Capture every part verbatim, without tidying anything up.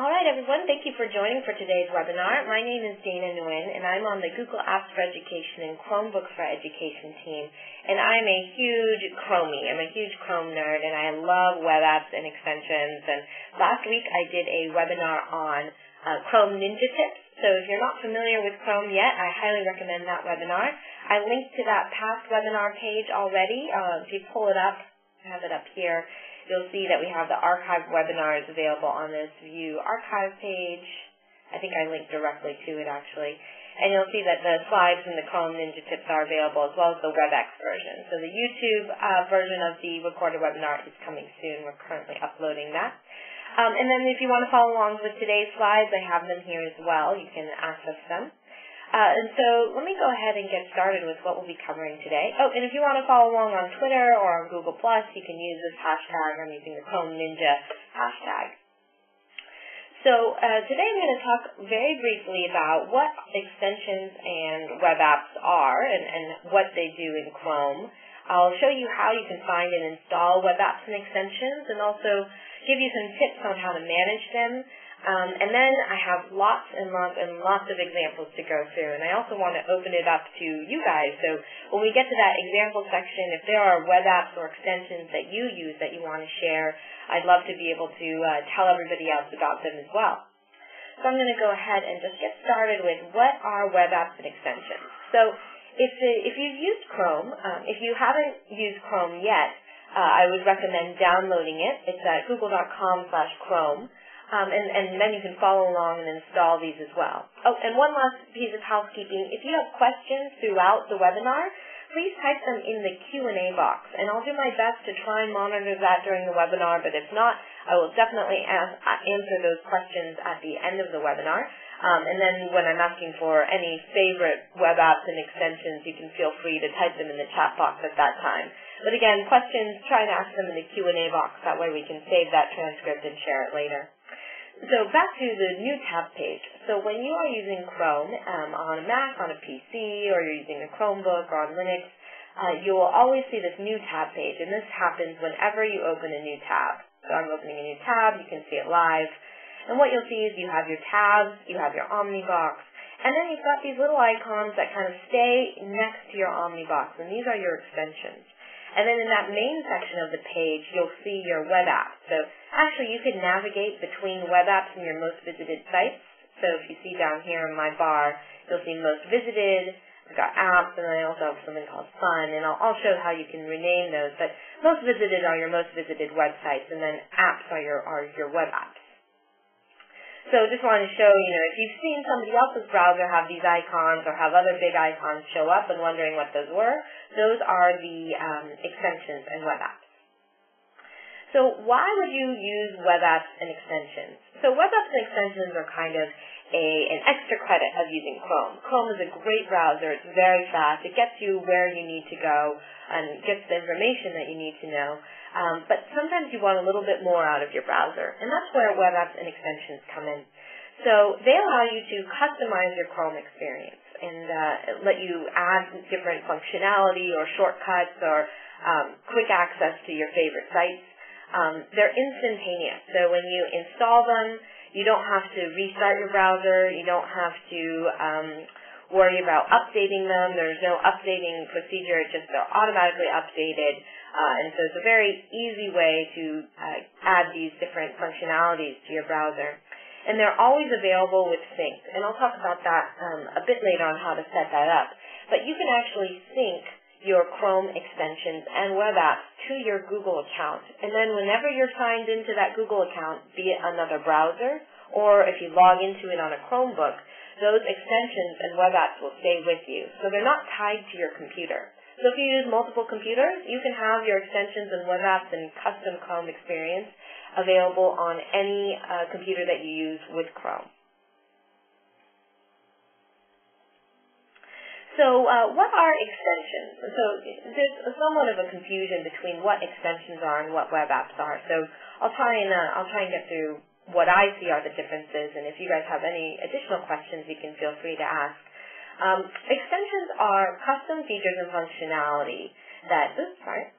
All right, everyone, thank you for joining for today's webinar. My name is Dana Nguyen, and I'm on the Google Apps for Education and Chromebooks for Education team, and I'm a huge Chromie. I'm a huge Chrome nerd, and I love web apps and extensions, and last week I did a webinar on uh, Chrome Ninja Tips, so if you're not familiar with Chrome yet, I highly recommend that webinar. I linked to that past webinar page already. Uh, if you pull it up, I have it up here. You'll see that we have the archived webinars available on this View Archive page. I think I linked directly to it, actually. And you'll see that the slides from the Chrome Ninja Tips are available, as well as the WebEx version. So the YouTube uh, version of the recorded webinar is coming soon. We're currently uploading that. Um, and then if you want to follow along with today's slides, I have them here as well. You can access them. Uh, and so let me go ahead and get started with what we'll be covering today. Oh, and if you want to follow along on Twitter or on Google Plus, you can use this hashtag. I'm using the Chrome Ninja hashtag. So uh, today I'm going to talk very briefly about what extensions and web apps are and, and what they do in Chrome. I'll show you how you can find and install web apps and extensions, and also give you some tips on how to manage them. Um, and then I have lots and lots and lots of examples to go through, and I also want to open it up to you guys. So when we get to that example section, if there are web apps or extensions that you use that you want to share, I'd love to be able to uh, tell everybody else about them as well. So I'm going to go ahead and just get started with what are web apps and extensions. So if, the, if you've used Chrome, um, if you haven't used Chrome yet, uh, I would recommend downloading it. It's at google dot com slash Chrome. Um, and, and then you can follow along and install these as well. Oh, and one last piece of housekeeping. If you have questions throughout the webinar, please type them in the Q and A box, and I'll do my best to try and monitor that during the webinar, but if not, I will definitely ask, answer those questions at the end of the webinar. Um, and then when I'm asking for any favorite web apps and extensions, you can feel free to type them in the chat box at that time. But again, questions, try to ask them in the Q and A box. That way we can save that transcript and share it later. So back to the new tab page. So when you are using Chrome um, on a Mac, on a P C, or you're using a Chromebook or on Linux, uh, you will always see this new tab page, and this happens whenever you open a new tab. So I'm opening a new tab, you can see it live, and what you'll see is you have your tabs, you have your Omnibox, and then you've got these little icons that kind of stay next to your Omnibox, and these are your extensions. And then in that main section of the page, you'll see your web app. So actually, you can navigate between web apps and your most visited sites. So if you see down here in my bar, you'll see most visited. I've got apps, and I also have something called fun, and I'll, I'll show how you can rename those. But most visited are your most visited websites, and then apps are your, are your web apps. So just wanted to show, you know, if you've seen somebody else's browser have these icons or have other big icons show up and wondering what those were, those are the um, extensions and web apps. So why would you use web apps and extensions? So web apps and extensions are kind of a, an extra credit of using Chrome. Chrome is a great browser. It's very fast. It gets you where you need to go and gets the information that you need to know. Um, but sometimes you want a little bit more out of your browser, and that's where web apps and extensions come in. So they allow you to customize your Chrome experience and uh, let you add different functionality or shortcuts or um, quick access to your favorite sites. Um, they're instantaneous, so when you install them, you don't have to restart your browser, you don't have to um, worry about updating them, there's no updating procedure, it's just they're automatically updated, uh, and so it's a very easy way to uh, add these different functionalities to your browser. And they're always available with sync, and I'll talk about that um, a bit later on how to set that up, but you can actually sync your Chrome extensions and web apps to your Google account. And then whenever you're signed into that Google account, be it another browser or if you log into it on a Chromebook, those extensions and web apps will stay with you. So they're not tied to your computer. So if you use multiple computers, you can have your extensions and web apps and custom Chrome experience available on any uh, computer that you use with Chrome. So uh, what are extensions? So there's somewhat of a confusion between what extensions are and what web apps are. So I'll try and uh, I'll try and get through what I see are the differences, and if you guys have any additional questions, you can feel free to ask. Um, extensions are custom features and functionality that oops, sorry,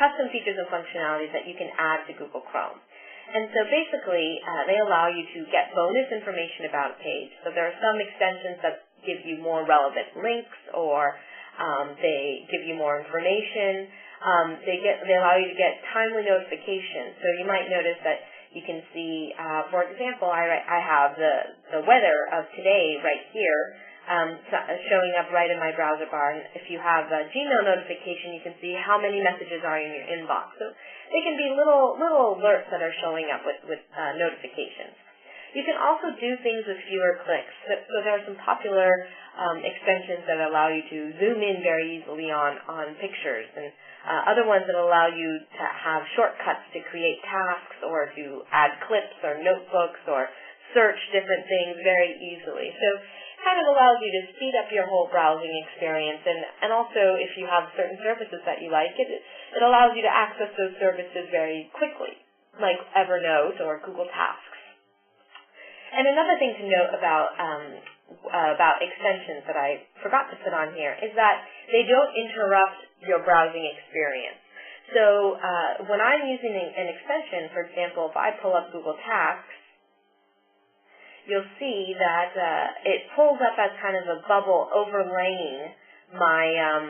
custom features and functionality that you can add to Google Chrome. And so basically, uh, they allow you to get bonus information about a page. So there are some extensions that give you more relevant links, or um, they give you more information. Um, they get they allow you to get timely notifications. So you might notice that you can see, uh, for example, I I have the the weather of today right here. Um, showing up right in my browser bar. And if you have a Gmail notification, you can see how many messages are in your inbox. So they can be little little alerts that are showing up with, with uh, notifications. You can also do things with fewer clicks. So, so there are some popular um, extensions that allow you to zoom in very easily on, on pictures, and uh, other ones that allow you to have shortcuts to create tasks, or to add clips or notebooks, or search different things very easily. So kind of allows you to speed up your whole browsing experience, and, and also if you have certain services that you like, it, it allows you to access those services very quickly, like Evernote or Google Tasks. And another thing to note about um, uh, about extensions that I forgot to put on here is that they don't interrupt your browsing experience. So uh, when I'm using an extension, for example, if I pull up Google Tasks, you'll see that uh, it pulls up as kind of a bubble overlaying my um,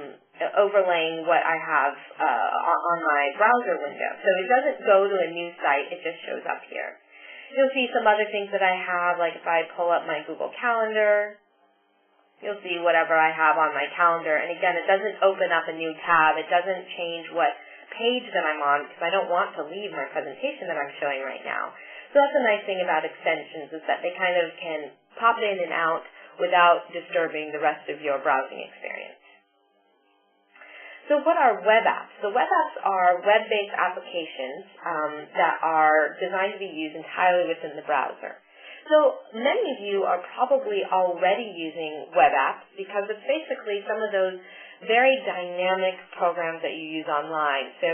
overlaying what I have uh, on my browser window. So it doesn't go to a new site; it just shows up here. You'll see some other things that I have, like if I pull up my Google Calendar, you'll see whatever I have on my calendar. And again, it doesn't open up a new tab; it doesn't change what page that I'm on, because I don't want to leave my presentation that I'm showing right now. So that's a nice thing about extensions, is that they kind of can pop in and out without disturbing the rest of your browsing experience. So what are web apps? So web apps are web-based applications um, that are designed to be used entirely within the browser. So many of you are probably already using web apps, because it's basically some of those very dynamic programs that you use online. So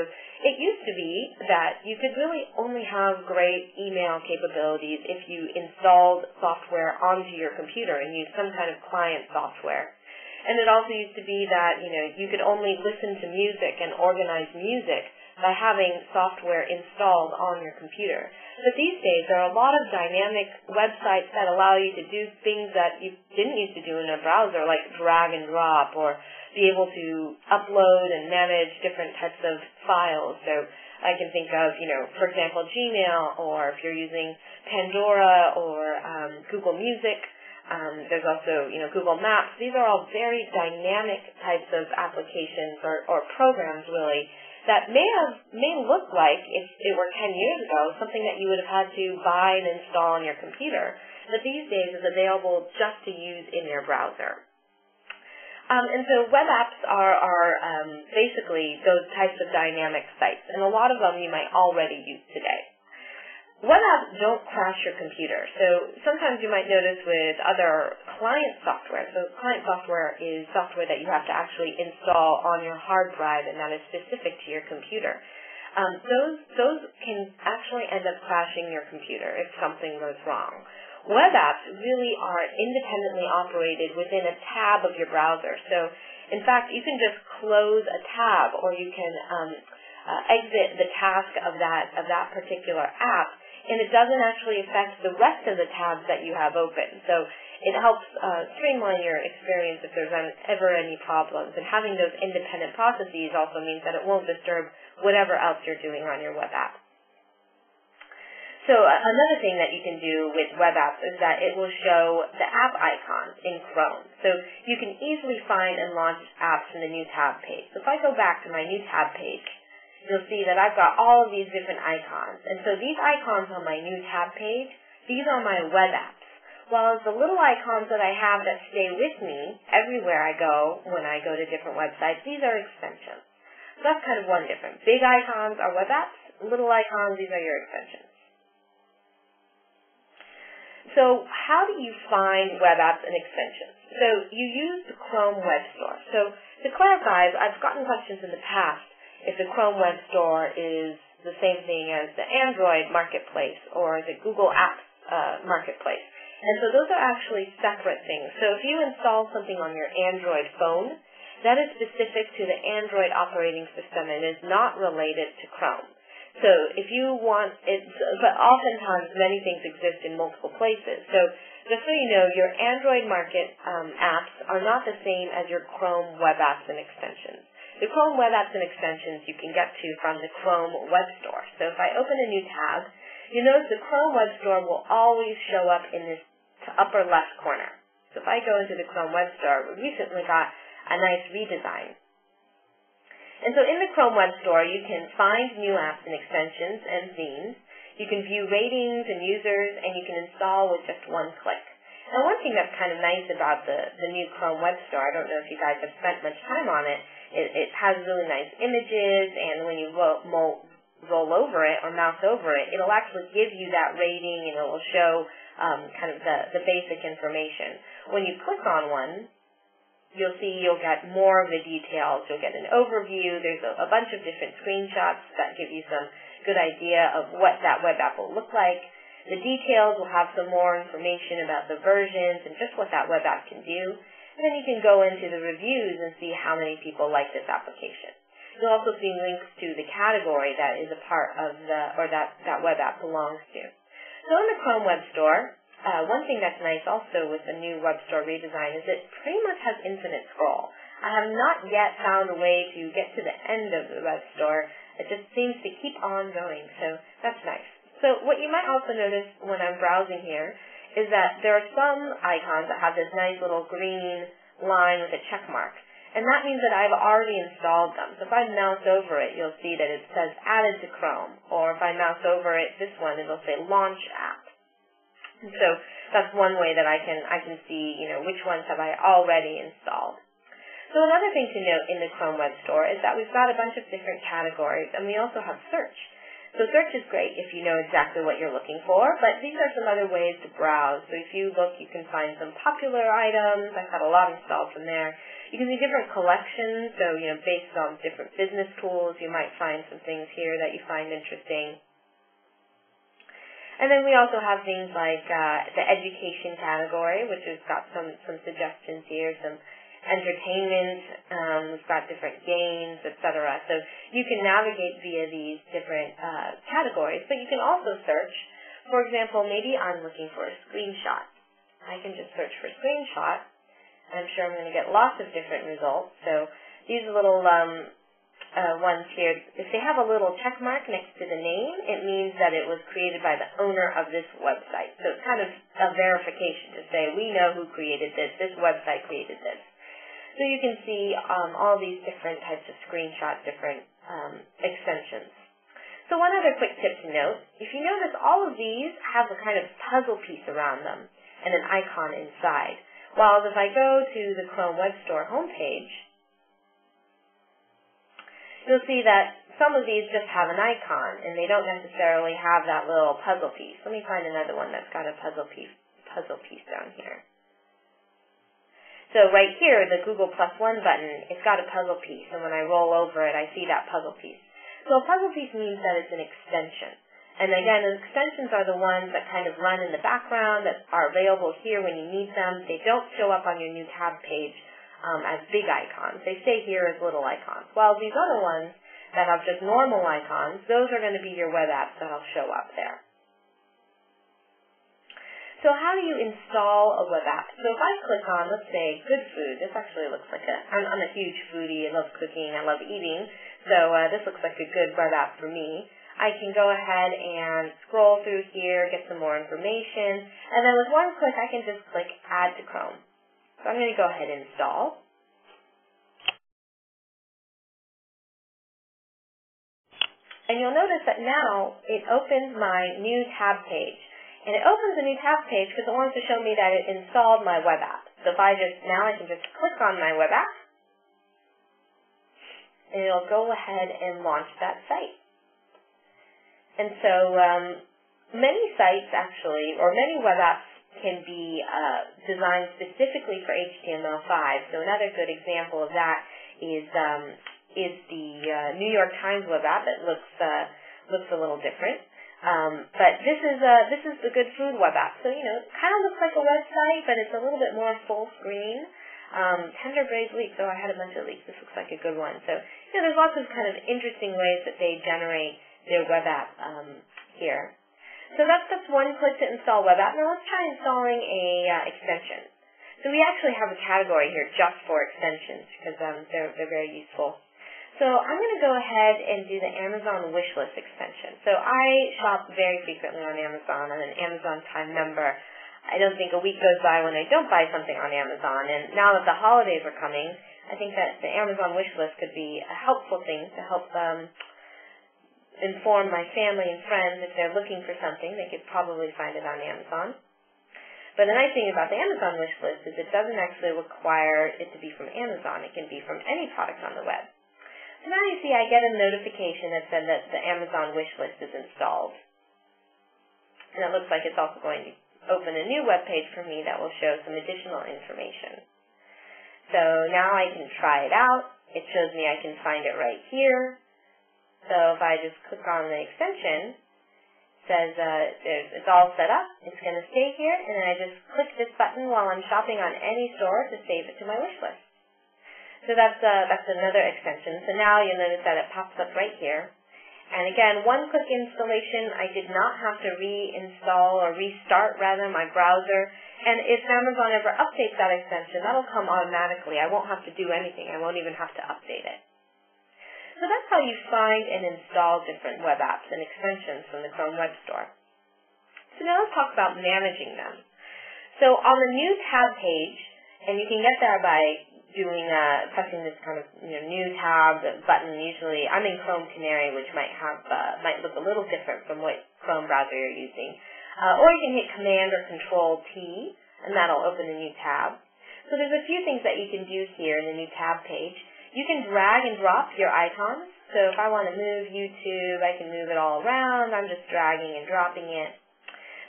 it used to be that you could really only have great email capabilities if you installed software onto your computer and used some kind of client software. And it also used to be that, you know, you could only listen to music and organize music by having software installed on your computer. But these days, there are a lot of dynamic websites that allow you to do things that you didn't used to do in a browser, like drag and drop, or be able to upload and manage different types of files. So I can think of, you know, for example, Gmail, or if you're using Pandora or um, Google Music. Um, there's also, you know, Google Maps. These are all very dynamic types of applications or, or programs, really, that may have may look like, if it were ten years ago, something that you would have had to buy and install on your computer, but these days is available just to use in your browser. Um, and so web apps are, are um, basically those types of dynamic sites, and a lot of them you might already use today. Web apps don't crash your computer. So sometimes you might notice with other client software, so client software is software that you have to actually install on your hard drive, and that is specific to your computer. Um, those, those can actually end up crashing your computer if something goes wrong. Web apps really are independently operated within a tab of your browser. So, in fact, you can just close a tab, or you can um, uh, exit the task of that of that particular app, and it doesn't actually affect the rest of the tabs that you have open. So, it helps uh, streamline your experience if there's ever any problems. And having those independent processes also means that it won't disturb whatever else you're doing on your web app. So another thing that you can do with web apps is that it will show the app icons in Chrome. So you can easily find and launch apps in the new tab page. So if I go back to my new tab page, you'll see that I've got all of these different icons. And so these icons on my new tab page, these are my web apps. While the little icons that I have that stay with me everywhere I go when I go to different websites, these are extensions. So that's kind of one difference. Big icons are web apps. Little icons, these are your extensions. So how do you find web apps and extensions? So you use the Chrome Web Store. So to clarify, I've gotten questions in the past if the Chrome Web Store is the same thing as the Android marketplace or the Google Apps uh, marketplace. And so those are actually separate things. So if you install something on your Android phone, that is specific to the Android operating system and is not related to Chrome. So if you want, it's, but oftentimes many things exist in multiple places. So just so you know, your Android market um, apps are not the same as your Chrome web apps and extensions. The Chrome web apps and extensions you can get to from the Chrome Web Store. So if I open a new tab, you notice the Chrome Web Store will always show up in this upper left corner. So if I go into the Chrome Web Store, we recently got a nice redesign. And so in the Chrome Web Store, you can find new apps and extensions and themes. You can view ratings and users, and you can install with just one click. And one thing that's kind of nice about the, the new Chrome Web Store, I don't know if you guys have spent much time on it, it, it has really nice images, and when you ro roll, roll over it or mouse over it, it'll actually give you that rating, and it will show um, kind of the, the basic information. When you click on one, you'll see you'll get more of the details. You'll get an overview. There's a, a bunch of different screenshots that give you some good idea of what that web app will look like. The details will have some more information about the versions and just what that web app can do. And then you can go into the reviews and see how many people like this application. You'll also see links to the category that is a part of the, or that, that web app belongs to. So in the Chrome Web Store, Uh, one thing that's nice also with the new Web Store redesign is it pretty much has infinite scroll. I have not yet found a way to get to the end of the Web Store. It just seems to keep on going, so that's nice. So what you might also notice when I'm browsing here is that there are some icons that have this nice little green line with a check mark, and that means that I've already installed them. So if I mouse over it, you'll see that it says added to Chrome, or if I mouse over it, this one, it'll say launch app. So that's one way that I can I can see, you know, which ones have I already installed. So another thing to note in the Chrome Web Store is that we've got a bunch of different categories, and we also have search. So search is great if you know exactly what you're looking for, but these are some other ways to browse. So if you look, you can find some popular items. I've got a lot installed from there. You can see different collections. So, you know, based on different business tools, you might find some things here that you find interesting. And then we also have things like uh, the education category, which has got some, some suggestions here, some entertainment, um, we've got different games, et cetera. So you can navigate via these different uh, categories, but you can also search. For example, maybe I'm looking for a screenshot. I can just search for screenshot, and I'm sure I'm going to get lots of different results. So these little um, Uh, ones here, if they have a little check mark next to the name, it means that it was created by the owner of this website. So it's kind of a verification to say, we know who created this, this website created this. So you can see um, all these different types of screenshots, different um, extensions. So one other quick tip to note, if you notice, all of these have a kind of puzzle piece around them and an icon inside. While if I go to the Chrome Web Store homepage, you'll see that some of these just have an icon, and they don't necessarily have that little puzzle piece. Let me find another one that's got a puzzle piece, puzzle piece down here. So right here, the Google Plus One button, it's got a puzzle piece, and when I roll over it, I see that puzzle piece. So a puzzle piece means that it's an extension. And again, extensions are the ones that kind of run in the background, that are available here when you need them. They don't show up on your new tab page Um, as big icons. They stay here as little icons. While these other ones that have just normal icons, those are going to be your web apps that will show up there. So how do you install a web app? So if I click on, let's say, good food, this actually looks like a, I'm, I'm a huge foodie, I love cooking, I love eating, so uh, this looks like a good web app for me. I can go ahead and scroll through here, get some more information, and then with one click I can just click Add to Chrome. So I'm going to go ahead and install. And you'll notice that now it opens my new tab page. And it opens a new tab page because it wants to show me that it installed my web app. So if I just, now I can just click on my web app, and it'll go ahead and launch that site. And so um, many sites actually, or many web apps, can be uh, designed specifically for H T M L five. So another good example of that is um, is the uh, New York Times web app. It looks uh, looks a little different, um, but this is uh, this is the Good Food web app. So you know, it kind of looks like a website, but it's a little bit more full screen. Um, tender braised leeks. Oh, I had a bunch of leeks. This looks like a good one. So you know, there's lots of kind of interesting ways that they generate their web app um, here. So that's just one click to install web app. Now let's try installing a uh, extension. So we actually have a category here just for extensions because um, they're, they're very useful. So I'm going to go ahead and do the Amazon Wishlist extension. So I shop very frequently on Amazon. I'm an Amazon Prime member. I don't think a week goes by when I don't buy something on Amazon. And now that the holidays are coming, I think that the Amazon Wishlist could be a helpful thing to help um, inform my family and friends if they're looking for something. They could probably find it on Amazon. But the nice thing about the Amazon wish list is it doesn't actually require it to be from Amazon. It can be from any product on the web. So now you see I get a notification that said that the Amazon wish list is installed. And it looks like it's also going to open a new web page for me that will show some additional information. So now I can try it out. It shows me I can find it right here. So if I just click on the extension, it says uh, it's all set up, it's going to stay here, and then I just click this button while I'm shopping on any store to save it to my wish list. So that's, uh, that's another extension. So now you'll notice that it pops up right here. And again, one-click installation. I did not have to reinstall or restart, rather, my browser. And if Amazon ever updates that extension, that'll come automatically. I won't have to do anything. I won't even have to update it. So that's how you find and install different web apps and extensions from the Chrome Web Store. So now let's talk about managing them. So on the New Tab page, and you can get there by doing uh, pressing this kind of you know, New Tab button. Usually, I'm in Chrome Canary, which might have uh, might look a little different from what Chrome browser you're using. Uh, or you can hit Command or Control T, and that'll open a new tab. So there's a few things that you can do here in the New Tab page. You can drag and drop your icons. So if I want to move YouTube, I can move it all around. I'm just dragging and dropping it.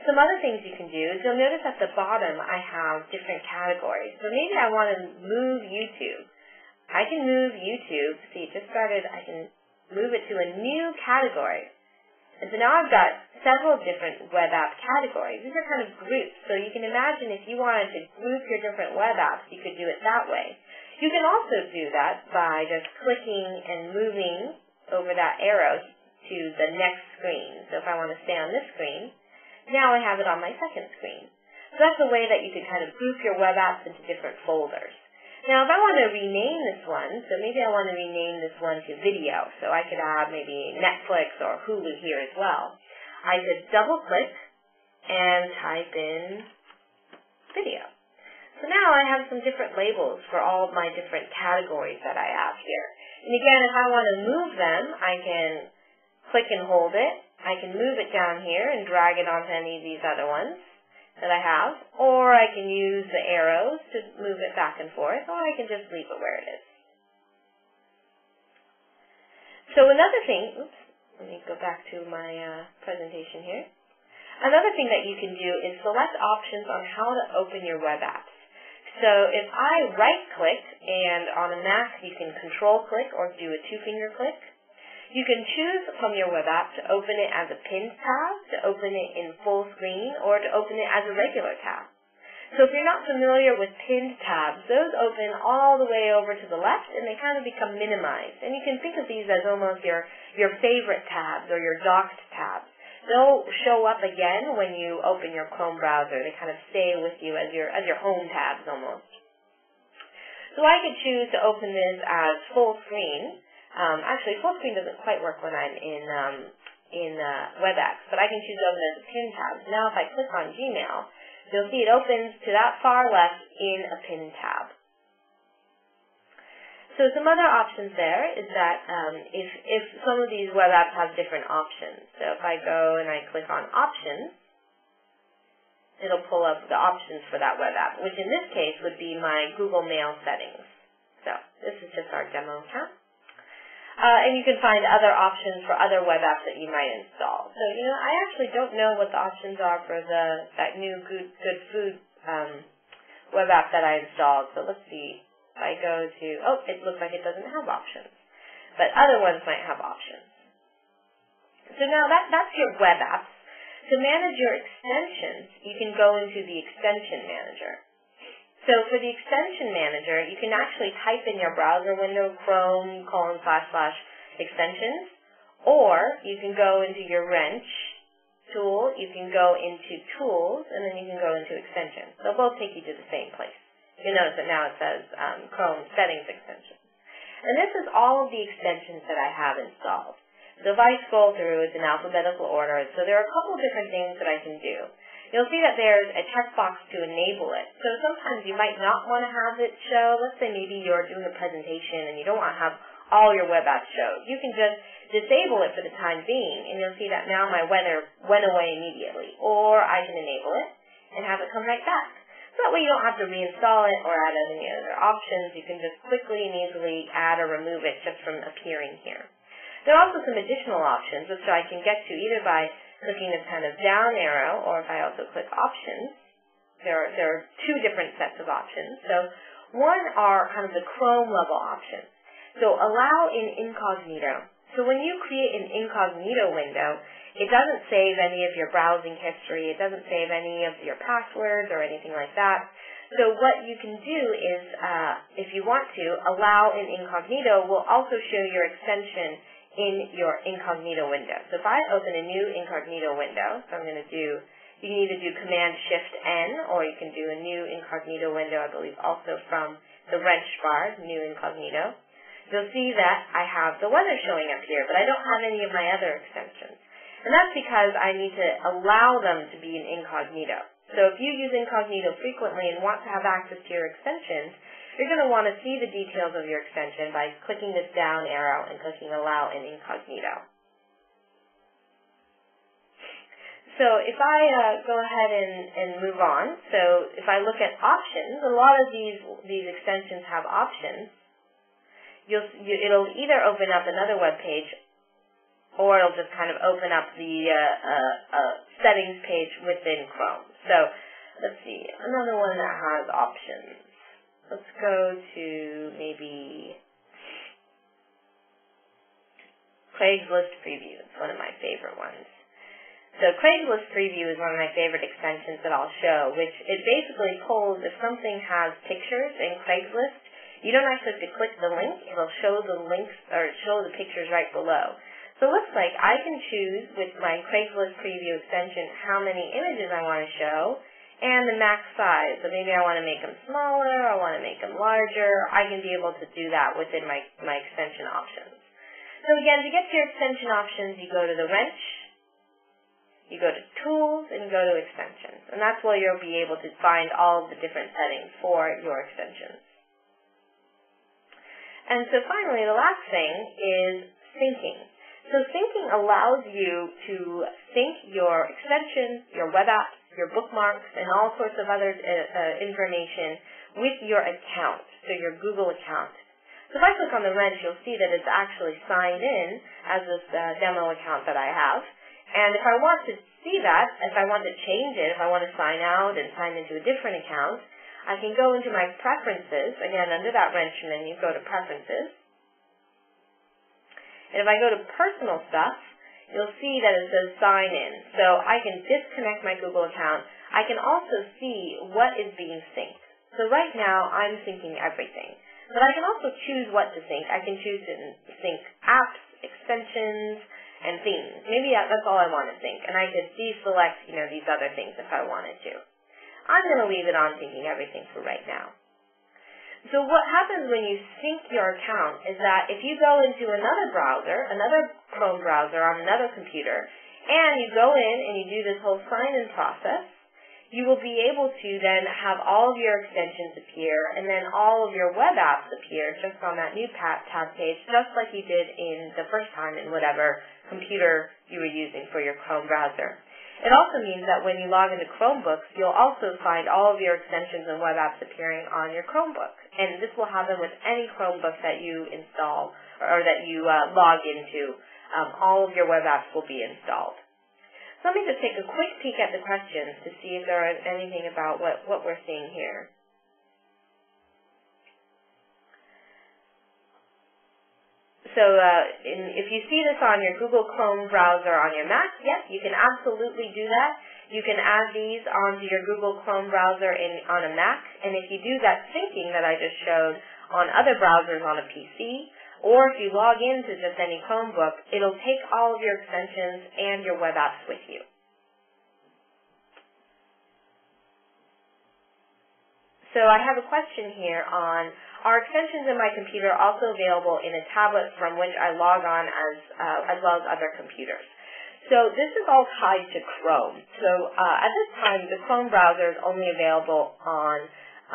Some other things you can do is you'll notice at the bottom I have different categories. So maybe I want to move YouTube. I can move YouTube. See, it just started. I can move it to a new category. And so now I've got several different web app categories. These are kind of groups. So you can imagine if you wanted to group your different web apps, you could do it that way. You can also do that by just clicking and moving over that arrow to the next screen. So if I want to stay on this screen, now I have it on my second screen. So that's a way that you can kind of group your web apps into different folders. Now if I want to rename this one, so maybe I want to rename this one to video. So I could add maybe Netflix or Hulu here as well. I could double click and type in video. So now I have some different labels for all of my different categories that I have here. And again, if I want to move them, I can click and hold it. I can move it down here and drag it onto any of these other ones that I have. Or I can use the arrows to move it back and forth, or I can just leave it where it is. So another thing, oops, let me go back to my uh, presentation here. Another thing that you can do is select options on how to open your web apps. So if I right-click, and on a Mac you can control-click or do a two-finger click, you can choose from your web app to open it as a pinned tab, to open it in full screen, or to open it as a regular tab. So if you're not familiar with pinned tabs, those open all the way over to the left, and they kind of become minimized. And you can think of these as almost your, your favorite tabs or your docked tabs. They'll show up again when you open your Chrome browser. They kind of stay with you as your as your home tabs almost. So I could choose to open this as full screen. Um, actually, full screen doesn't quite work when I'm in um, in uh, WebEx, but I can choose to open it as a pinned tab. Now, if I click on Gmail, you'll see it opens to that far left in a pinned tab. So some other options there is that um, if, if some of these web apps have different options. So if I go and I click on options, it'll pull up the options for that web app, which in this case would be my Google Mail settings. So this is just our demo account. Uh, and you can find other options for other web apps that you might install. So, you know, I actually don't know what the options are for the that new Good, good Food um, web app that I installed. So let's see. If I go to, oh, it looks like it doesn't have options. But other ones might have options. So now that, that's your web apps. To manage your extensions, you can go into the Extension Manager. So for the Extension Manager, you can actually type in your browser window, Chrome, colon, slash, slash, extensions, Or you can go into your wrench tool, you can go into tools, and then you can go into extensions. They'll both take you to the same place. You'll notice that now it says um, Chrome settings extensions. And this is all of the extensions that I have installed. So if I scroll through, it's in alphabetical order, so there are a couple of different things that I can do. You'll see that there's a checkbox to enable it. So sometimes you might not want to have it show. Let's say maybe you're doing a presentation and you don't want to have all your web apps show. You can just disable it for the time being, and you'll see that now my weather went away immediately. Or I can enable it and have it come right back. So that way you don't have to reinstall it or add any other options. You can just quickly and easily add or remove it just from appearing here. There are also some additional options, which I can get to either by clicking this kind of down arrow, or if I also click options, there are, there are two different sets of options. So one are kind of the Chrome level options. So allow in incognito. So when you create an incognito window, it doesn't save any of your browsing history, it doesn't save any of your passwords or anything like that. So what you can do is, uh, if you want to, allow in incognito will also show your extension in your incognito window. So if I open a new incognito window, so I'm going to do, you can either do Command Shift N, or you can do a new incognito window, I believe also from the wrench bar, new incognito. You'll see that I have the weather showing up here, but I don't have any of my other extensions. And that's because I need to allow them to be in incognito. So if you use incognito frequently and want to have access to your extensions, you're going to want to see the details of your extension by clicking this down arrow and clicking Allow in Incognito. So if I uh, go ahead and, and move on, so if I look at options, a lot of these, these extensions have options. You'll, you, it'll either open up another web page, or it'll just kind of open up the uh, uh, uh, settings page within Chrome. So let's see, another one that has options. Let's go to maybe Craigslist Preview. It's one of my favorite ones. So Craigslist Preview is one of my favorite extensions that I'll show, which it basically pulls, if something has pictures in Craigslist, you don't actually have to click the link. It'll show the links or show the pictures right below. So it looks like I can choose with my Craigslist Preview extension how many images I want to show, and the max size. So maybe I want to make them smaller, I want to make them larger. I can be able to do that within my, my extension options. So again, to get to your extension options, you go to the wrench, you go to tools, and you go to extensions. And that's where you'll be able to find all of the different settings for your extensions. And so finally, the last thing is syncing. So syncing allows you to sync your extensions, your web apps, your bookmarks, and all sorts of other uh, uh, information with your account, so your Google account. So if I click on the wrench, you'll see that it's actually signed in as this uh, demo account that I have. And if I want to see that, if I want to change it, if I want to sign out and sign into a different account, I can go into my preferences. Again, under that wrench menu, go to preferences. And if I go to personal stuff, you'll see that it says sign in. So I can disconnect my Google account. I can also see what is being synced. So right now, I'm syncing everything. But I can also choose what to sync. I can choose to sync apps, extensions, and themes. Maybe that's all I want to sync. And I could deselect, you know, these other things if I wanted to. I'm going to leave it on syncing everything for right now. So what happens when you sync your account is that if you go into another browser, another Chrome browser on another computer, and you go in and you do this whole sign-in process, you will be able to then have all of your extensions appear and then all of your web apps appear just on that new tab page, just like you did in the first time in whatever computer you were using for your Chrome browser. It also means that when you log into Chromebooks, you'll also find all of your extensions and web apps appearing on your Chromebook. And this will happen with any Chromebook that you install or that you uh, log into. Um, all of your web apps will be installed. So let me just take a quick peek at the questions to see if there is anything about what, what we're seeing here. So uh, in, if you see this on your Google Chrome browser on your Mac, yes, you can absolutely do that. You can add these onto your Google Chrome browser in, on a Mac. And if you do that syncing that I just showed on other browsers on a P C or if you log into just any Chromebook, it'll take all of your extensions and your web apps with you. So I have a question here on, are extensions in my computer also available in a tablet from which I log on as, uh, as well as other computers? So this is all tied to Chrome. So uh, at this time, the Chrome browser is only available on,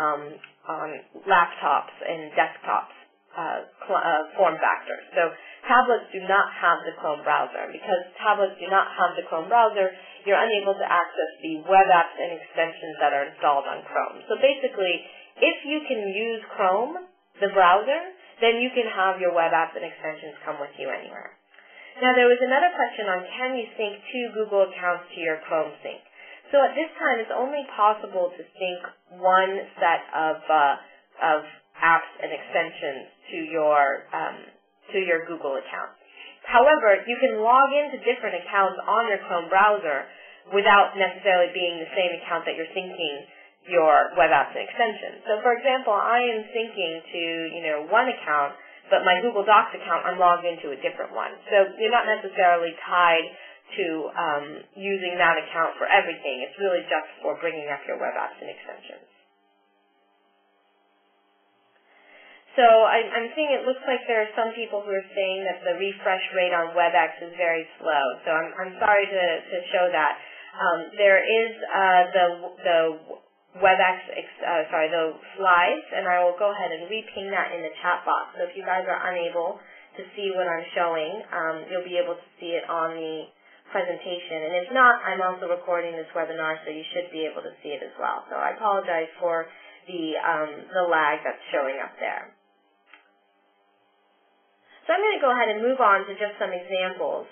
um, on laptops and desktops uh, uh, form factors. So tablets do not have the Chrome browser. Because tablets do not have the Chrome browser, you're unable to access the web apps and extensions that are installed on Chrome. So basically, if you can use Chrome, the browser, then you can have your web apps and extensions come with you anywhere. Now, there was another question on, can you sync two Google accounts to your Chrome sync? So at this time, it's only possible to sync one set of, uh, of apps and extensions to your, um, to your Google account. However, you can log into different accounts on your Chrome browser without necessarily being the same account that you're syncing your web apps and extensions. So, for example, I am syncing to, you know, one account, but my Google Docs account, I'm logged into a different one. So you're not necessarily tied to um, using that account for everything. It's really just for bringing up your web apps and extensions. So I'm seeing it looks like there are some people who are saying that the refresh rate on WebEx is very slow. So I'm, I'm sorry to, to show that. Um, there is uh, the, the WebEx, uh, sorry, the slides, and I will go ahead and re-ping that in the chat box. So if you guys are unable to see what I'm showing, um, you'll be able to see it on the presentation. And if not, I'm also recording this webinar, so you should be able to see it as well. So I apologize for the, um, the lag that's showing up there. So I'm going to go ahead and move on to just some examples.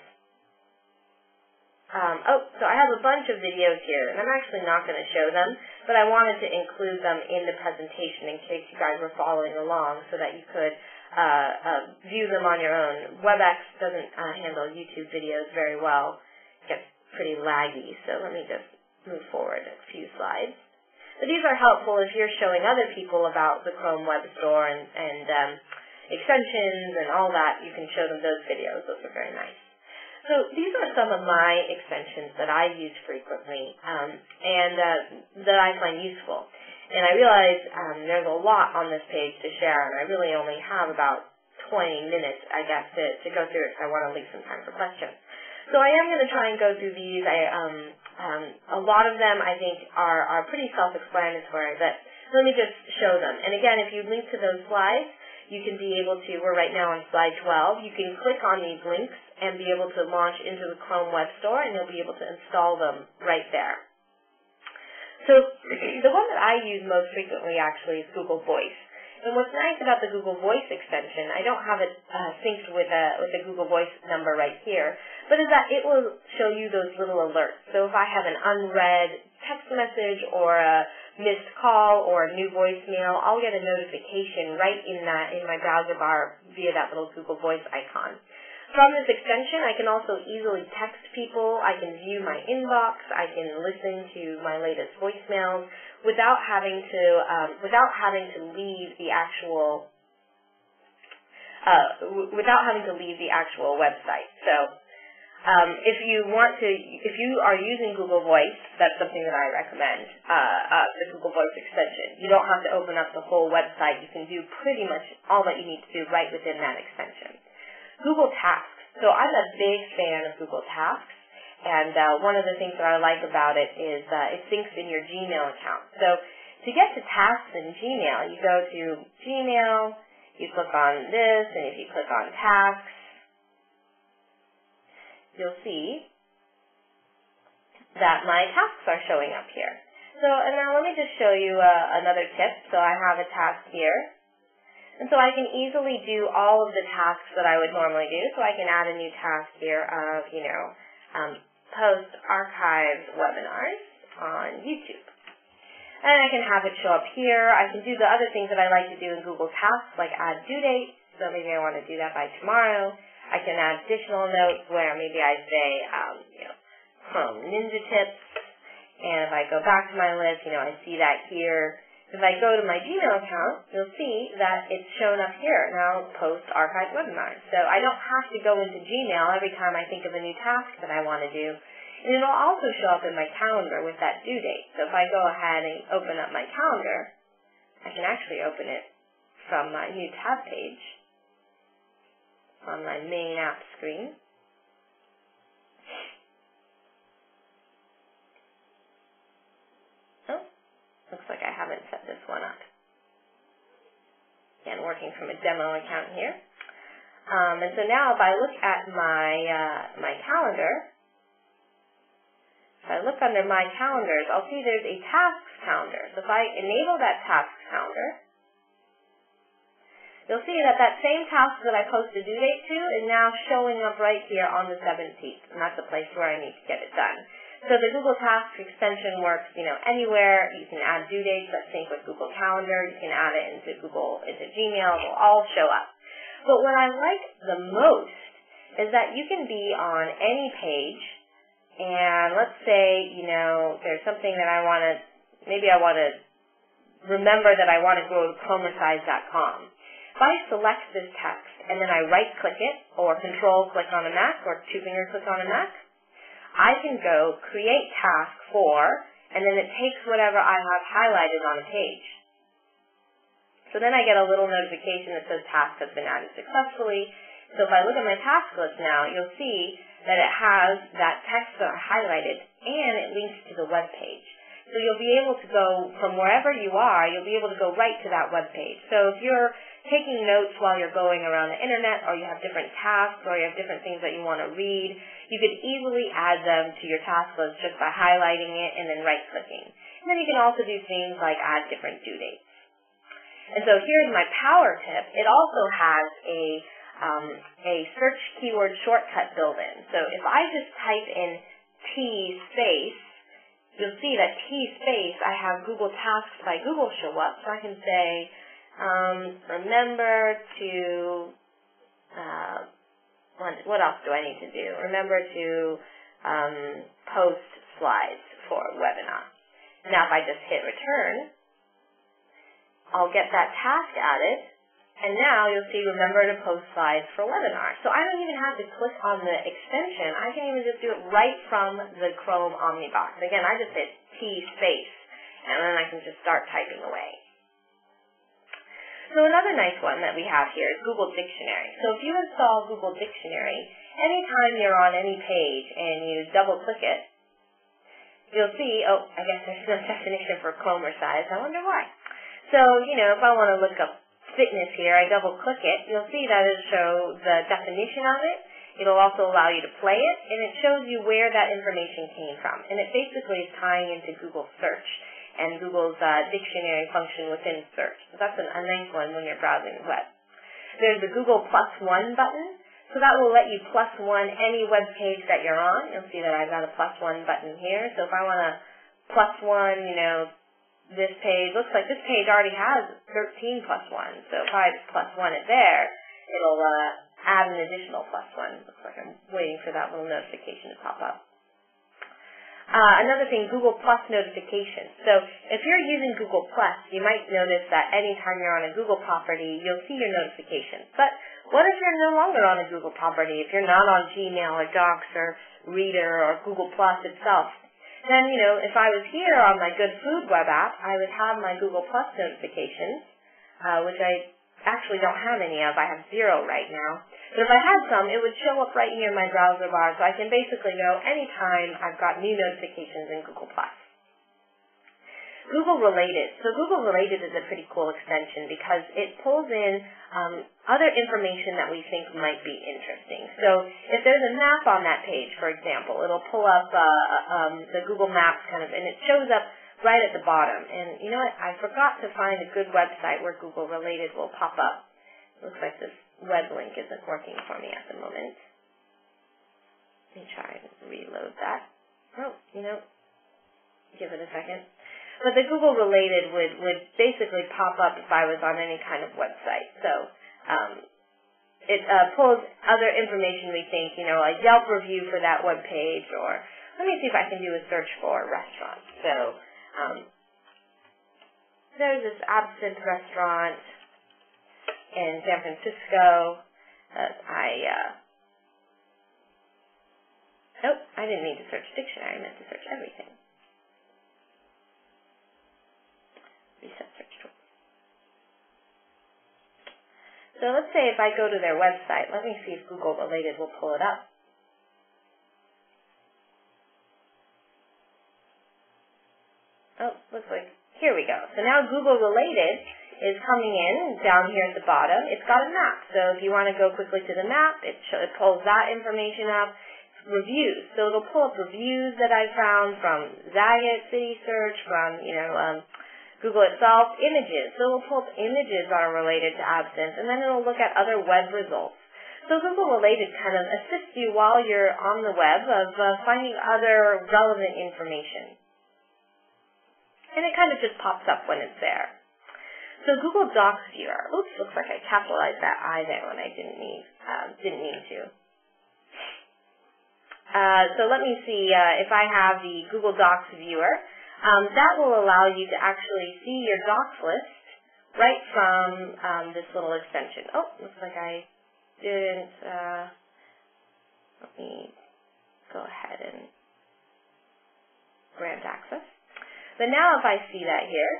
Um, oh, so I have a bunch of videos here, and I'm actually not going to show them, but I wanted to include them in the presentation in case you guys were following along so that you could uh, uh, view them on your own. WebEx doesn't uh, handle YouTube videos very well. It gets pretty laggy, so let me just move forward a few slides. But these are helpful if you're showing other people about the Chrome Web Store and, and um, extensions and all that. You can show them those videos. Those are very nice. So these are some of my extensions that I use frequently um, and uh, that I find useful. And I realize um, there's a lot on this page to share, and I really only have about twenty minutes, I guess, to, to go through it if I want to leave some time for questions. So I am going to try and go through these. I, um, um, a lot of them, I think, are, are pretty self-explanatory, but let me just show them. And again, if you link to those slides, you can be able to, we're right now on slide twelve, you can click on these links and be able to launch into the Chrome Web Store, and you'll be able to install them right there. So the one that I use most frequently actually is Google Voice. And what's nice about the Google Voice extension, I don't have it uh, synced with a, with a Google Voice number right here, but is that it will show you those little alerts. So if I have an unread text message or a missed call or a new voicemail, I'll get a notification right in that in my browser bar via that little Google Voice icon. From this extension, I can also easily text people. I can view my inbox. I can listen to my latest voicemails without having to um, without having to leave the actual uh, w without having to leave the actual website. So. Um, if you want to, if you are using Google Voice, that's something that I recommend, uh, uh, the Google Voice extension. You don't have to open up the whole website. You can do pretty much all that you need to do right within that extension. Google Tasks. So I'm a big fan of Google Tasks, and uh, one of the things that I like about it is uh, it syncs in your Gmail account. So to get to Tasks in Gmail, you go to Gmail, you click on this, and if you click on Tasks, you'll see that my tasks are showing up here. So, and now let me just show you uh, another tip. So I have a task here. And so I can easily do all of the tasks that I would normally do. So I can add a new task here of, you know, um, post archived webinars on YouTube. And I can have it show up here. I can do the other things that I like to do in Google Tasks, like add due dates. So maybe I want to do that by tomorrow. I can add additional notes where maybe I say, um, you know, Chrome Ninja Tips, and if I go back to my list, you know, I see that here. If I go to my Gmail account, you'll see that it's shown up here, now post archived webinars. So I don't have to go into Gmail every time I think of a new task that I want to do. And it'll also show up in my calendar with that due date. So if I go ahead and open up my calendar, I can actually open it from my new tab page on my main app screen. Looks like I haven't set this one up. Again, working from a demo account here. Um, and so now if I look at my, uh, my calendar, if I look under my calendars, I'll see there's a tasks calendar. So if I enable that tasks calendar, you'll see that that same task that I posted due date to is now showing up right here on the seventeenth, and that's the place where I need to get it done. So the Google Tasks extension works, you know, anywhere. You can add due dates that sync with Google Calendar. You can add it into Google, into Gmail. It will all show up. But what I like the most is that you can be on any page, and let's say, you know, there's something that I want to, maybe I want to remember that I want to go to chromatize dot com. If I select this text and then I right-click it or control-click on a Mac or two-finger click on a Mac, I can go create task for, and then it takes whatever I have highlighted on a page. So then I get a little notification that says task has been added successfully. So if I look at my task list now, you'll see that it has that text that I highlighted, and it links to the web page. So you'll be able to go from wherever you are, you'll be able to go right to that web page. So if you're taking notes while you're going around the internet, or you have different tasks, or you have different things that you want to read, you could easily add them to your task list just by highlighting it and then right-clicking. And then you can also do things like add different due dates. And so here's my power tip. It also has a, um, a search keyword shortcut built-in. So if I just type in T space, you'll see that T space, I have Google Tasks by Google show up. So I can say, um, remember to... Uh, What else do I need to do? Remember to um, post slides for webinar. Now if I just hit return, I'll get that task added, and now you'll see remember to post slides for webinar. So I don't even have to click on the extension. I can even just do it right from the Chrome Omnibox. Again, I just hit T space, and then I can just start typing away. So another nice one that we have here is Google Dictionary. So if you install Google Dictionary, anytime you're on any page and you double-click it, you'll see, oh, I guess there's no definition for chromatize. I wonder why. So, you know, if I want to look up fitness here, I double-click it. You'll see that it'll show the definition of it. It'll also allow you to play it, and it shows you where that information came from. And it basically is tying into Google Search and Google's uh, dictionary function within search. So that's an, a nice one when you're browsing the web. There's the Google Plus One button, so that will let you plus one any web page that you're on. You'll see that I've got a plus one button here. So if I want to plus one, you know, this page, looks like this page already has thirteen plus one. So if I plus one it there, it'll uh, add an additional plus one. Looks like I'm waiting for that little notification to pop up. Uh, another thing, Google Plus notifications. So if you're using Google Plus, you might notice that anytime you're on a Google property, you'll see your notifications. But what if you're no longer on a Google property, if you're not on Gmail or Docs or Reader or Google Plus itself? Then, you know, if I was here on my Good Food web app, I would have my Google Plus notifications, uh, which I actually don't have any of. I have zero right now. But if I had some, it would show up right here in my browser bar, so I can basically know anytime I've got new notifications in Google+. Google Related. So Google Related is a pretty cool extension because it pulls in um, other information that we think might be interesting. So if there's a map on that page, for example, it'll pull up uh, um, the Google Maps kind of, and it shows up right at the bottom. And you know what? I forgot to find a good website where Google Related will pop up. It looks like this web link isn't working for me at the moment. Let me try and reload that. Oh, you know, give it a second. But the Google Related would, would basically pop up if I was on any kind of website. So um, it uh, pulls other information we think, you know, a Yelp review for that web page, or let me see if I can do a search for a restaurant. So Um, so there's this Absinthe restaurant in San Francisco that I, uh, nope, I didn't need to search dictionary. I meant to search everything. Reset search tool. So let's say if I go to their website, let me see if Google Related will pull it up. Oh, looks like, here we go. So now Google Related is coming in down here at the bottom. It's got a map. So if you want to go quickly to the map, it, it pulls that information up. Reviews. So it'll pull up reviews that I found from Zagat City Search, from, you know, um, Google itself. Images. So it'll pull up images that are related to Absinthe, and then it'll look at other web results. So Google Related kind of assists you while you're on the web of uh, finding other relevant information. And it kind of just pops up when it's there. So Google Docs viewer. Oops, looks like I capitalized that I there when I didn't need uh, didn't mean to. Uh, so let me see uh, if I have the Google Docs viewer. Um, that will allow you to actually see your docs list right from um, this little extension. Oh, looks like I didn't. Uh, let me go ahead and grant access. But now if I see that here,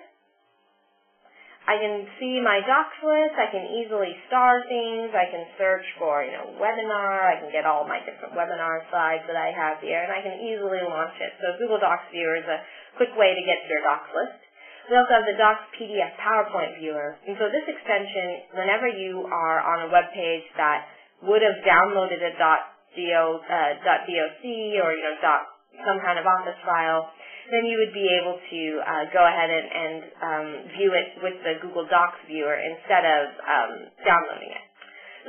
I can see my docs list, I can easily star things, I can search for, you know, webinar, I can get all my different webinar slides that I have here, and I can easily launch it. So Google Docs Viewer is a quick way to get to your docs list. We also have the Docs P D F PowerPoint Viewer. And so this extension, whenever you are on a web page that would have downloaded a .doc, or, you know, dot, some kind of office file, then you would be able to uh, go ahead and, and um, view it with the Google Docs viewer instead of um, downloading it.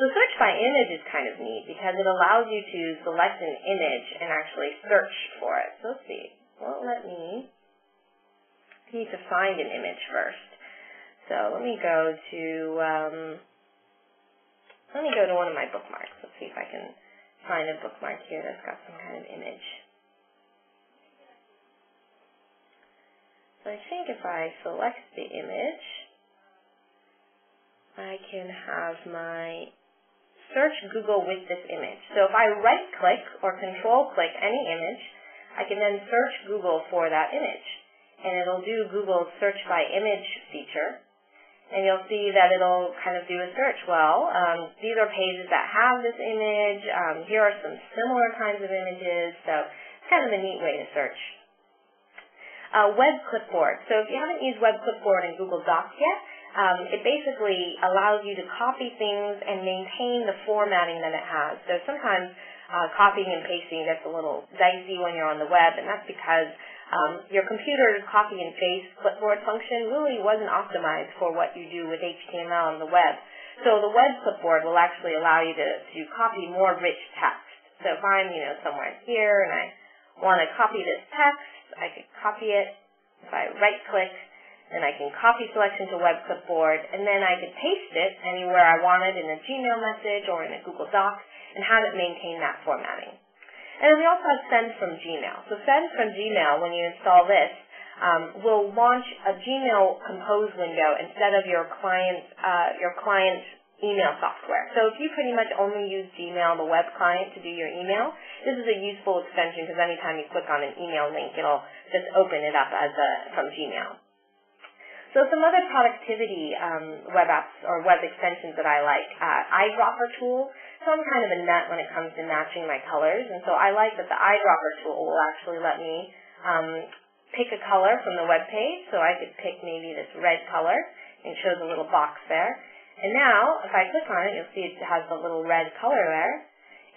So search by image is kind of neat because it allows you to select an image and actually search for it. So let's see. Well, let me I need to find an image first. So let me go to um, let me go to one of my bookmarks. Let's see if I can find a bookmark here that's got some kind of image. So I think if I select the image, I can have my search Google with this image. So if I right-click or control-click any image, I can then search Google for that image. And it'll do Google's search by image feature. And you'll see that it'll kind of do a search. Well, um, these are pages that have this image. Um, here are some similar kinds of images. So it's kind of a neat way to search. Uh, web clipboard. So if you haven't used web clipboard in Google Docs yet, um, it basically allows you to copy things and maintain the formatting that it has. So sometimes uh, copying and pasting gets a little dicey when you're on the web, and that's because um, your computer's copy and paste clipboard function really wasn't optimized for what you do with H T M L on the web. So the web clipboard will actually allow you to, to copy more rich text. So if I'm, you know, somewhere here and I want to copy this text, I could copy it. If I right-click, then I can copy selection to web clipboard, and then I could paste it anywhere I wanted in a Gmail message or in a Google Doc and have it maintain that formatting. And then we also have Send from Gmail. So Send from Gmail, when you install this, um, will launch a Gmail Compose window instead of your client, uh, your client email software. So if you pretty much only use Gmail, the web client, to do your email, this is a useful extension because anytime you click on an email link, it'll just open it up as a, from Gmail. So some other productivity um, web apps or web extensions that I like, uh, eyedropper tool. So I'm kind of a nut when it comes to matching my colors, and so I like that the eyedropper tool will actually let me um, pick a color from the web page. So I could pick maybe this red color, and it shows a little box there. And now, if I click on it, you'll see it has the little red color there.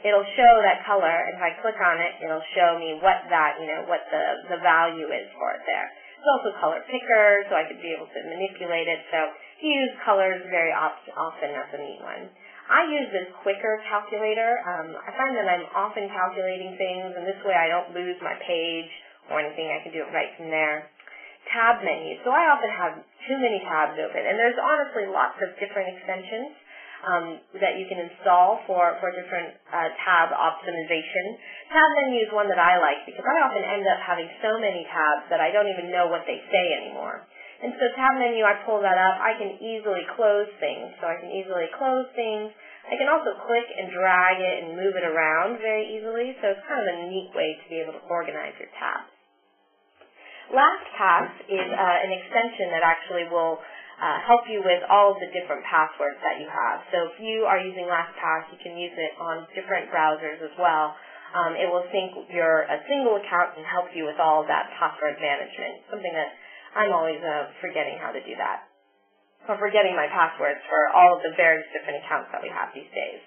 It'll show that color, and if I click on it, it'll show me what that, you know, what the, the value is for it there. It's also color picker, so I could be able to manipulate it. So if you use colors very often, that's a neat one. I use this quicker calculator. Um, I find that I'm often calculating things, and this way I don't lose my page or anything. I can do it right from there. Tab menu. So I often have too many tabs open, and there's honestly lots of different extensions um, that you can install for, for different uh, tab optimization. Tab menu is one that I like because I often end up having so many tabs that I don't even know what they say anymore. And so tab menu, I pull that up. I can easily close things. So I can easily close things. I can also click and drag it and move it around very easily. So it's kind of a neat way to be able to organize your tabs. LastPass is uh, an extension that actually will uh, help you with all of the different passwords that you have. So if you are using LastPass, you can use it on different browsers as well. Um, it will sync your a single account and help you with all of that password management, something that I'm always uh, forgetting how to do that, or forgetting my passwords for all of the various different accounts that we have these days.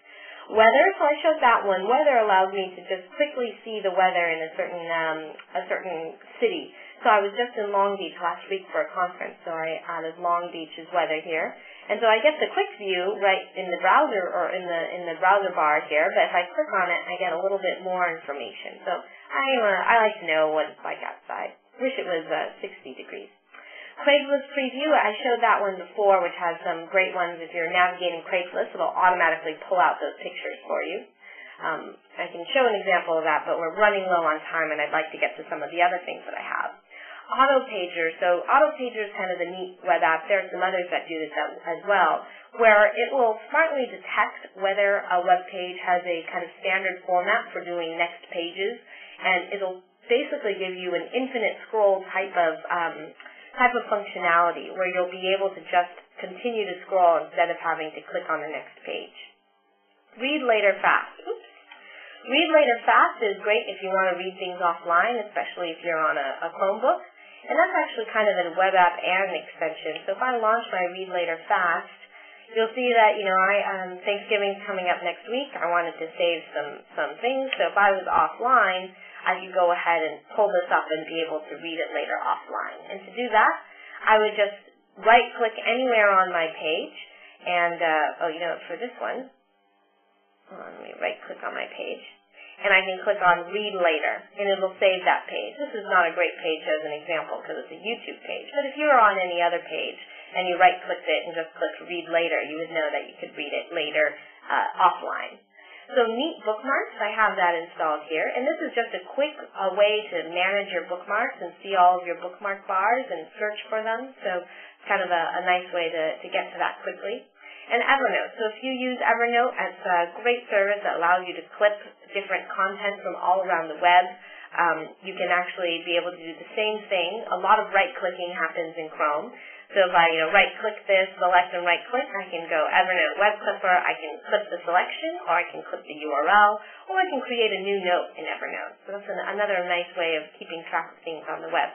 Weather, so I showed that one. Weather allows me to just quickly see the weather in a certain um, a certain city. So I was just in Long Beach last week for a conference, so I added Long Beach's weather here. And so I get the quick view right in the browser or in the in the browser bar here, but if I click on it, I get a little bit more information. So I, uh, I like to know what it's like outside. Wish it was uh, sixty degrees. Craigslist Preview, I showed that one before, which has some great ones. If you're navigating Craigslist, it'll automatically pull out those pictures for you. Um, I can show an example of that, but we're running low on time, and I'd like to get to some of the other things that I have. Auto Pager, so Auto Pager is kind of a neat web app. There are some others that do this as well, where it will smartly detect whether a web page has a kind of standard format for doing next pages, and it'll basically give you an infinite scroll type of um, type of functionality where you'll be able to just continue to scroll instead of having to click on the next page. Read Later Fast. Oops. Read Later Fast is great if you want to read things offline, especially if you're on a, a Chromebook. And that's actually kind of a web app and an extension. So if I launch my Read Later Fast, you'll see that, you know, I um, Thanksgiving's coming up next week. I wanted to save some, some things. So if I was offline, I could go ahead and pull this up and be able to read it later offline. And to do that, I would just right-click anywhere on my page, and, uh, oh, you know, for this one, hold on, let me right-click on my page, and I can click on Read Later, and it will save that page. This is not a great page as an example because it's a YouTube page, but if you were on any other page and you right-clicked it and just clicked Read Later, you would know that you could read it later uh, offline. So neat bookmarks, I have that installed here, and this is just a quick uh, way to manage your bookmarks and see all of your bookmark bars and search for them, so it's kind of a, a nice way to, to get to that quickly. And Evernote, so if you use Evernote, it's a great service that allows you to clip different content from all around the web. Um, you can actually be able to do the same thing. A lot of right-clicking happens in Chrome. So if I, you know, right-click this, select and right-click, I can go Evernote Web Clipper, I can clip the selection, or I can clip the U R L, or I can create a new note in Evernote. So that's an, another nice way of keeping track of things on the web.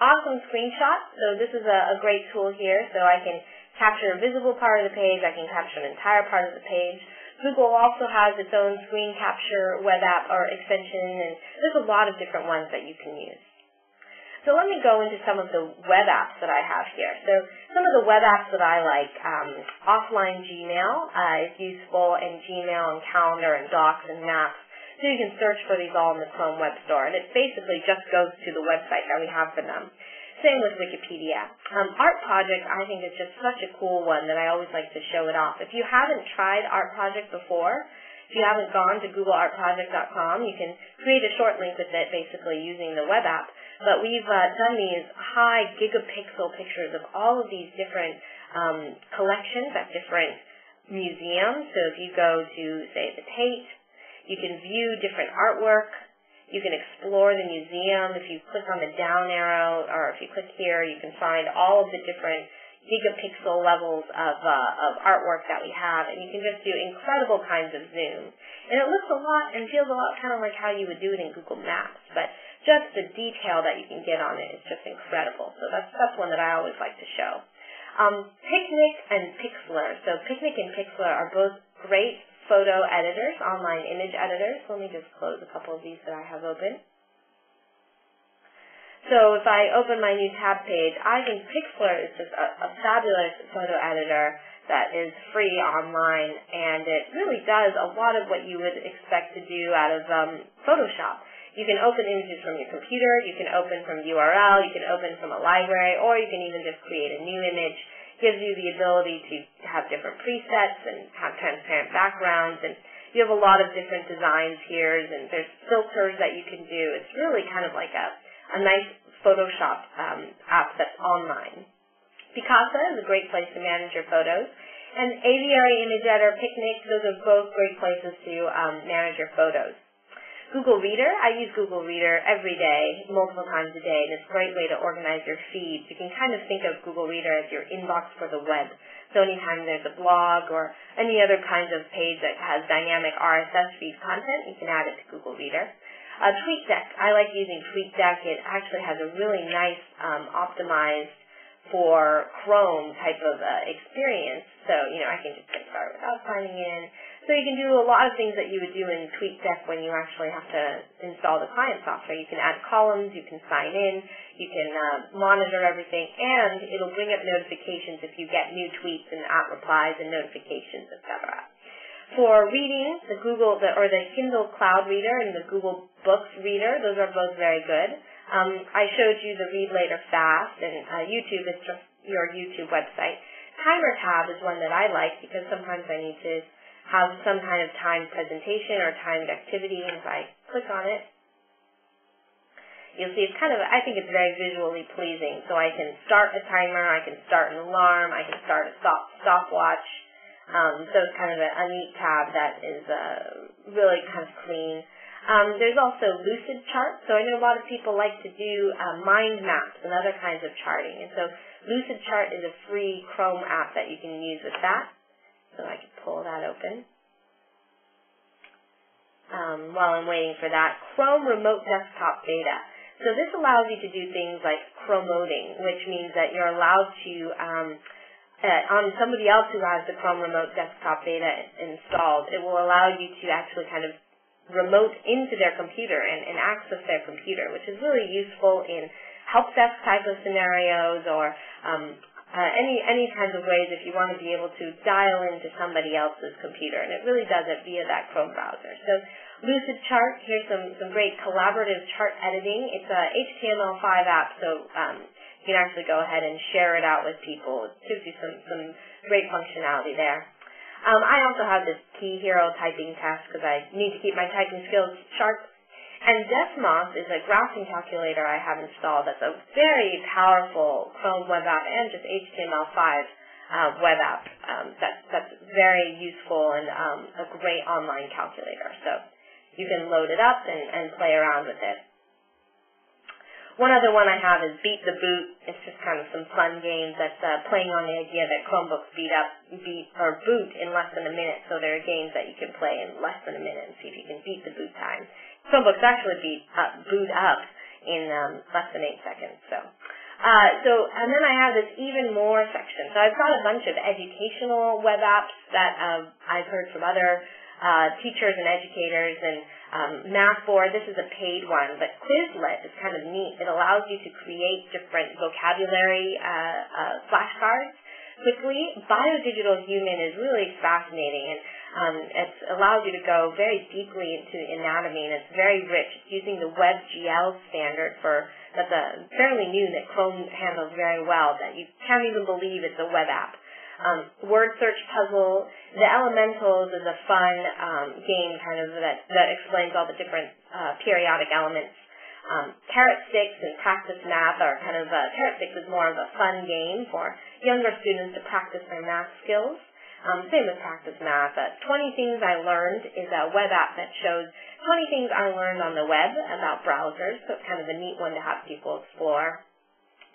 Awesome screenshots. So this is a, a great tool here. So I can capture a visible part of the page, I can capture an entire part of the page. Google also has its own screen capture web app or extension, and there's a lot of different ones that you can use. So let me go into some of the web apps that I have here. So some of the web apps that I like, um, offline Gmail uh, is useful, and Gmail and Calendar and Docs and Maps. So you can search for these all in the Chrome Web Store, and it basically just goes to the website that we have for them. Same with Wikipedia. Um, Art Project, I think, is just such a cool one that I always like to show it off. If you haven't tried Art Project before, if you haven't gone to google art project dot com, you can create a short link with it basically using the web app. But we've uh, done these high gigapixel pictures of all of these different um, collections at different museums. So if you go to, say, the Tate, you can view different artwork. You can explore the museum. If you click on the down arrow, or if you click here, you can find all of the different gigapixel levels of, uh, of artwork that we have, and you can just do incredible kinds of zoom. And it looks a lot and feels a lot kind of like how you would do it in Google Maps, but just the detail that you can get on it is just incredible. So that's, that's one that I always like to show. Um, Picnik and Pixlr. So Picnik and Pixlr are both great photo editors, online image editors. Let me just close a couple of these that I have open. So if I open my new tab page, I think Pixlr is just a, a fabulous photo editor that is free online, and it really does a lot of what you would expect to do out of um, Photoshop. You can open images from your computer, you can open from U R L, you can open from a library, or you can even just create a new image. It gives you the ability to have different presets and have transparent backgrounds, and you have a lot of different designs here, and there's filters that you can do. It's really kind of like a a nice Photoshop um, app that's online. Picasa is a great place to manage your photos. And Aviary, Imaged, or Picnik, those are both great places to um, manage your photos. Google Reader, I use Google Reader every day, multiple times a day, and it's a great way to organize your feed. You can kind of think of Google Reader as your inbox for the web. So anytime there's a blog or any other kinds of page that has dynamic R S S feed content, you can add it to Google Reader. Uh, TweetDeck, I like using TweetDeck. It actually has a really nice um, optimized for Chrome type of uh, experience. So, you know, I can just get started without signing in. So you can do a lot of things that you would do in TweetDeck when you actually have to install the client software. You can add columns, you can sign in, you can uh, monitor everything, and it'll bring up notifications if you get new tweets and app replies and notifications, et cetera. For reading, the Google the, or the Kindle Cloud Reader and the Google Books Reader, those are both very good. Um, I showed you the Read Later Fast, and uh, YouTube is just your YouTube website. Timer tab is one that I like because sometimes I need to have some kind of timed presentation or timed activity, and if I click on it, you'll see it's kind of, I think it's very visually pleasing. So I can start a timer, I can start an alarm, I can start a stop, stopwatch. Um, so it's kind of a, a neat tab that is uh, really kind of clean. Um, there's also Lucidchart, so I know a lot of people like to do uh, mind maps and other kinds of charting, and so Lucidchart is a free Chrome app that you can use with that, so I can pull that open. Um, while I'm waiting for that, Chrome Remote Desktop Beta. So this allows you to do things like Chrome-oding, which means that you're allowed to, um, Uh, on somebody else who has the Chrome Remote Desktop Beta installed, it will allow you to actually kind of remote into their computer and, and access their computer, which is really useful in help desk type of scenarios or um, uh, any any kinds of ways if you want to be able to dial into somebody else's computer, and it really does it via that Chrome browser. So Lucidchart, here's some, some great collaborative chart editing. It's a H T M L five app, so um, you can actually go ahead and share it out with people. It gives you some, some great functionality there. Um, I also have this key hero typing test because I need to keep my typing skills sharp. And Desmos is a graphing calculator I have installed that's a very powerful Chrome web app and just H T M L five uh, web app um, that, that's very useful and um, a great online calculator. So you can load it up and, and play around with it. One other one I have is Beat the Boot. It's just kind of some fun games that's uh, playing on the idea that Chromebooks beat up, beat, or boot in less than a minute. So there are games that you can play in less than a minute and see if you can beat the boot time. Chromebooks actually beat up, boot up in um, less than eight seconds. So, uh, so, and then I have this even more section. So I've got a bunch of educational web apps that um, I've heard from other Uh, teachers and educators, and um, Math Board, this is a paid one, but Quizlet is kind of neat. It allows you to create different vocabulary uh, uh, flashcards quickly. Biodigital Human is really fascinating, and um, it allows you to go very deeply into anatomy, and it's very rich. It's using the WebGL standard for, that's a fairly new that Chrome handles very well, that you can't even believe it's a web app. Um, word search puzzle. The Elementals is a fun um, game kind of that, that explains all the different uh, periodic elements. Um, Carrot Sticks and Practice Math are kind of, uh, Carrot Sticks is more of a fun game for younger students to practice their math skills. Um, same with Practice Math. Uh, twenty things I Learned is a web app that shows twenty things I learned on the web about browsers, so it's kind of a neat one to have people explore.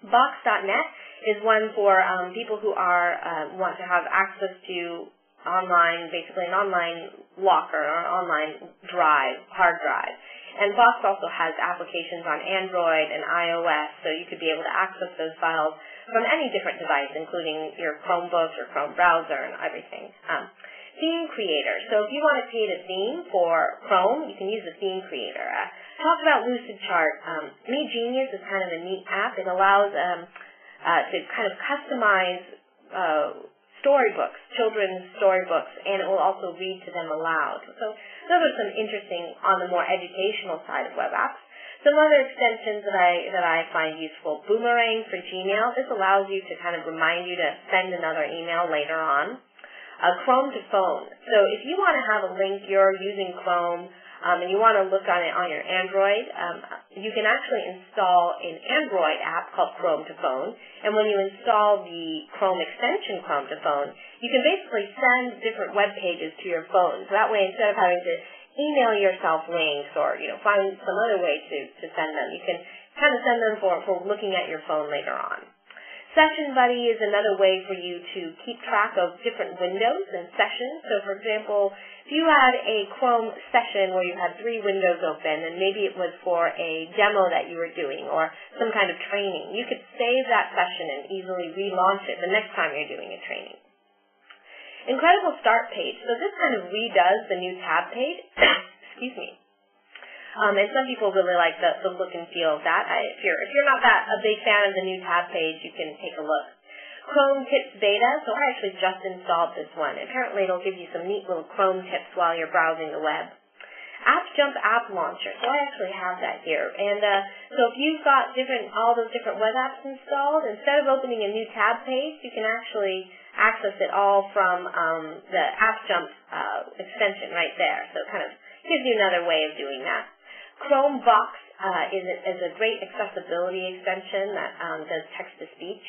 Box dot net is one for um, people who are uh, want to have access to online, basically an online locker or an online drive, hard drive. And Box also has applications on Android and iOS, so you could be able to access those files from any different device, including your Chromebook, your Chrome browser, and everything. Um, Theme Creator. So if you want to create a theme for Chrome, you can use the Theme Creator. Uh, talk about Lucidchart. Um, Me Genius is kind of a neat app. It allows um, uh, to kind of customize uh, storybooks, children's storybooks, and it will also read to them aloud. So those are some interesting on the more educational side of web apps. Some other extensions that I that I find useful, Boomerang for Gmail. This allows you to kind of remind you to send another email later on. Uh, Chrome to Phone. So if you want to have a link, you're using Chrome, um, and you want to look on it on your Android, um, you can actually install an Android app called Chrome to Phone, and when you install the Chrome extension Chrome to Phone, you can basically send different web pages to your phone. So that way, instead of having to email yourself links or, you know, find some other way to, to send them, you can kind of send them for, for looking at your phone later on. Session Buddy is another way for you to keep track of different windows and sessions. So, for example, if you had a Chrome session where you had three windows open, and maybe it was for a demo that you were doing or some kind of training, you could save that session and easily relaunch it the next time you're doing a training. Incredible Start Page. So this kind of redoes the new tab page. Excuse me. Um, and some people really like the, the look and feel of that. I, if, you're, if you're not that a big fan of the new tab page, you can take a look. Chrome Tips Beta, so I actually just installed this one. Apparently it'll give you some neat little Chrome tips while you're browsing the web. App Jump App Launcher, so I actually have that here. And uh, so if you've got different all those different web apps installed, instead of opening a new tab page, you can actually access it all from um, the App Jump uh, extension right there. So it kind of gives you another way of doing that. Chrome Box uh, is, a, is a great accessibility extension that um, does text-to-speech.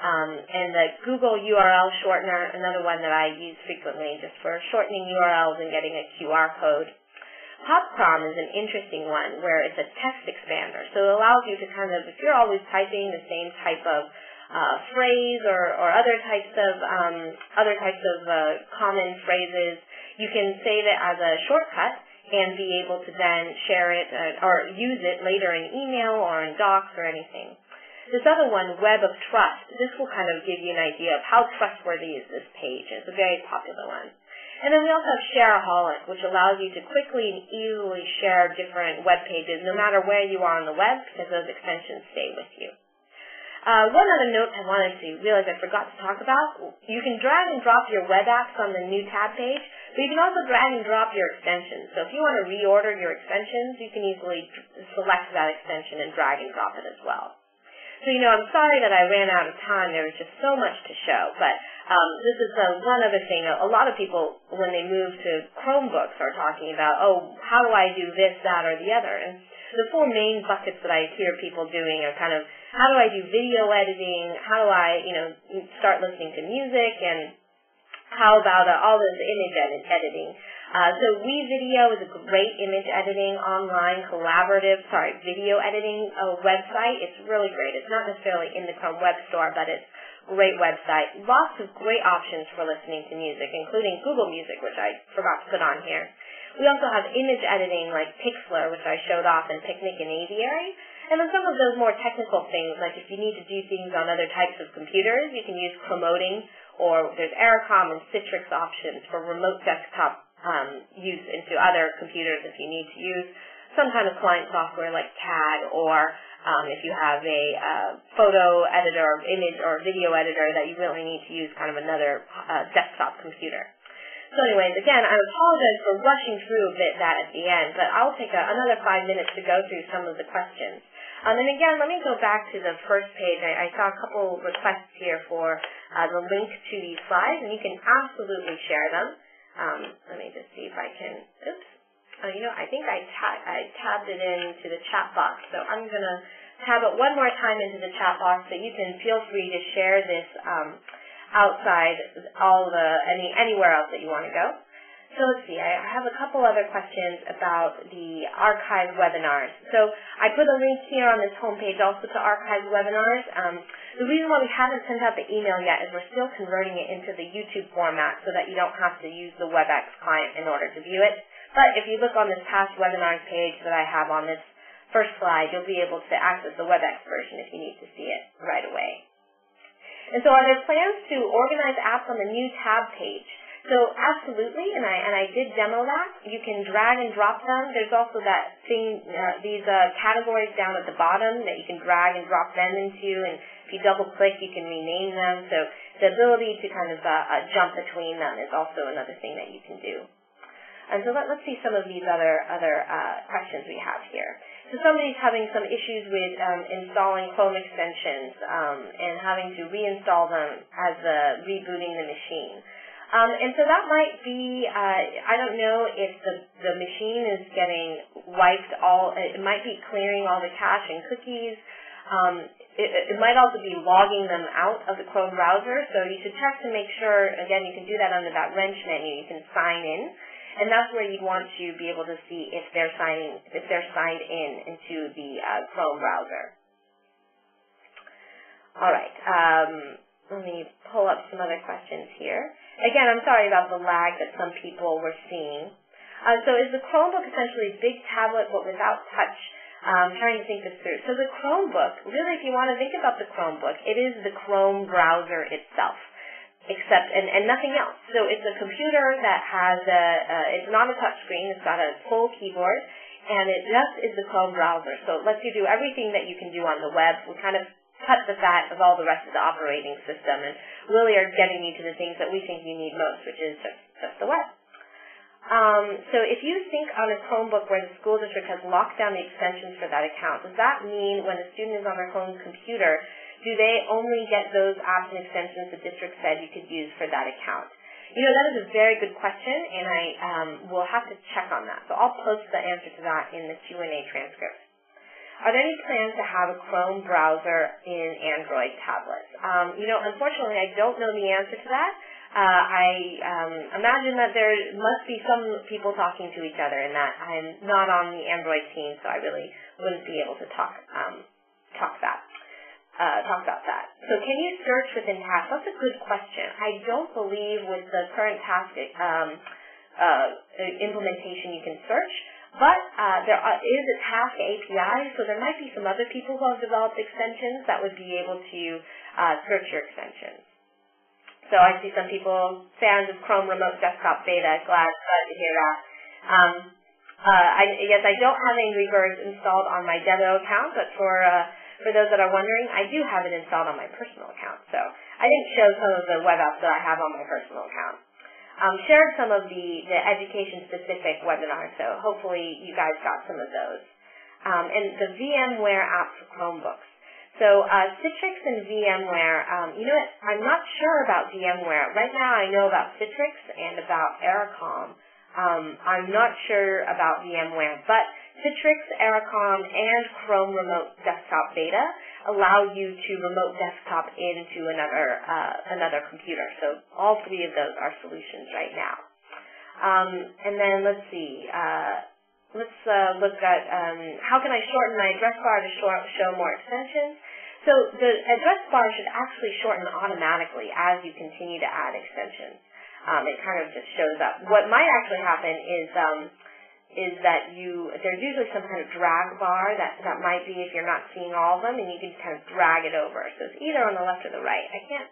Um, and the Google U R L shortener, another one that I use frequently just for shortening U R Ls and getting a Q R code. PopCrom is an interesting one where it's a text expander. So it allows you to kind of, if you're always typing the same type of uh, phrase or, or other types of, um, other types of uh, common phrases, you can save it as a shortcut and be able to then share it uh, or use it later in email or in Docs or anything. This other one, Web of Trust, this will kind of give you an idea of how trustworthy is this page. It's a very popular one. And then we also have Shareaholic, which allows you to quickly and easily share different web pages no matter where you are on the web, because those extensions stay with you. Uh, one other note I wanted to realize I forgot to talk about, you can drag and drop your web apps on the new tab page, but you can also drag and drop your extensions. So if you want to reorder your extensions, you can easily select that extension and drag and drop it as well. So, you know, I'm sorry that I ran out of time. There was just so much to show, but um, this is uh, one other thing. A lot of people, when they move to Chromebooks, are talking about, oh, how do I do this, that, or the other? And the four main buckets that I hear people doing are kind of, how do I do video editing, how do I, you know, start listening to music, and how about uh, all this image edit editing. Uh, so WeVideo is a great image editing, online, collaborative, sorry, video editing uh, website. It's really great. It's not necessarily in the Chrome Web Store, but it's a great website. Lots of great options for listening to music, including Google Music, which I forgot to put on here. We also have image editing like Pixlr, which I showed off in Picnik and Aviary. And then some of those more technical things, like if you need to do things on other types of computers, you can use Chromoting, or there's Aircom and Citrix options for remote desktop um, use into other computers if you need to use some kind of client software like C A D, or um, if you have a uh, photo editor or image or video editor that you really need to use kind of another uh, desktop computer. So anyways, again, I apologize for rushing through a bit that at the end, but I'll take a, another five minutes to go through some of the questions. Um, and again, let me go back to the first page. I, I saw a couple requests here for uh, the link to these slides, and you can absolutely share them. Um, let me just see if I can, oops, oh, you know, I think I, ta I tabbed it into the chat box, so I'm going to tab it one more time into the chat box so you can feel free to share this um, outside all the, any anywhere else that you want to go. So let's see, I have a couple other questions about the archived webinars. So I put a link here on this homepage also to archived webinars. Um, the reason why we haven't sent out the email yet is we're still converting it into the YouTube format so that you don't have to use the WebEx client in order to view it. But if you look on this past webinars page that I have on this first slide, you'll be able to access the WebEx version if you need to see it right away. And so are there plans to organize apps on the new tab page? So absolutely, and I and I did demo that. You can drag and drop them. There's also that thing, uh, these uh, categories down at the bottom that you can drag and drop them into, and if you double click, you can rename them. So the ability to kind of uh, uh, jump between them is also another thing that you can do. And so let, let's see some of these other other uh, questions we have here. So somebody's having some issues with um, installing Chrome extensions um, and having to reinstall them as uh, rebooting the machine. Um, and so that might be, uh, I don't know if the, the machine is getting wiped all, it might be clearing all the cache and cookies. Um, it, it might also be logging them out of the Chrome browser. So you should check to make sure, again, you can do that under that wrench menu. You can sign in. And that's where you'd want to be able to see if they're signing, if they're signed in into the uh, Chrome browser. All right. Um, let me pull up some other questions here. Again, I'm sorry about the lag that some people were seeing. Uh, so is the Chromebook essentially a big tablet but without touch? Um, trying to think this through. So the Chromebook, really if you want to think about the Chromebook, it is the Chrome browser itself, except and, and nothing else. So it's a computer that has a, uh, it's not a touch screen, it's got a full keyboard, and it just is the Chrome browser. So it lets you do everything that you can do on the web. We kind of cut the fat of all the rest of the operating system and really are getting you to the things that we think you need most, which is just, just the web. Um, so if you think on a Chromebook where the school district has locked down the extensions for that account, does that mean when a student is on their home computer, do they only get those apps and extensions the district said you could use for that account? You know, that is a very good question, and I um, will have to check on that. So I'll post the answer to that in the Q and A transcript. Are there any plans to have a Chrome browser in Android tablets? Um, you know, unfortunately, I don't know the answer to that. Uh, I um, imagine that there must be some people talking to each other, and that I'm not on the Android team, so I really wouldn't be able to talk um, talk that uh, talk about that. So, can you search within tasks? That's a good question. I don't believe with the current task um, uh, implementation you can search. But uh, there are, is a task A P I, so there might be some other people who have developed extensions that would be able to uh, search your extensions. So I see some people, fans of Chrome Remote Desktop Beta, glad, glad to hear that. Um, uh, I, yes, I don't have Angry Birds installed on my demo account, but for uh, for those that are wondering, I do have it installed on my personal account. So I didn't show some of the web apps that I have on my personal account. Um, shared some of the, the education-specific webinars, so hopefully you guys got some of those. Um, and the VMware app for Chromebooks. So uh, Citrix and VMware, um, you know what, I'm not sure about VMware. Right now I know about Citrix and about Aircom. Um, I'm not sure about VMware, but Citrix, Aircom, and Chrome Remote Desktop Beta allow you to remote desktop into another uh, another computer. So all three of those are solutions right now. Um, and then let's see. Uh, let's uh, look at um, how can I shorten my address bar to show more extensions. So the address bar should actually shorten automatically as you continue to add extensions. Um, it kind of just shows up. What might actually happen is um, is that you, there's usually some kind of drag bar that, that might be if you're not seeing all of them, and you can kind of drag it over. So it's either on the left or the right. I can't,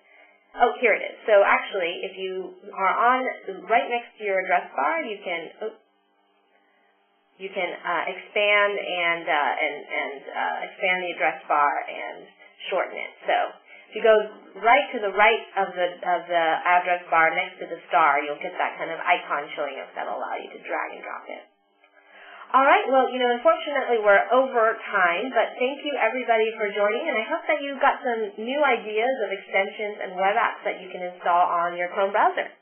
oh, here it is. So actually, if you are on, right next to your address bar, you can, oh, you can uh, expand and, uh, and, and uh, expand the address bar and shorten it. So if you go right to the right of the, of the address bar next to the star, you'll get that kind of icon showing up that'll allow you to drag and drop it. All right, well, you know, unfortunately we're over time, but thank you everybody for joining, and I hope that you got some new ideas of extensions and web apps that you can install on your Chrome browser.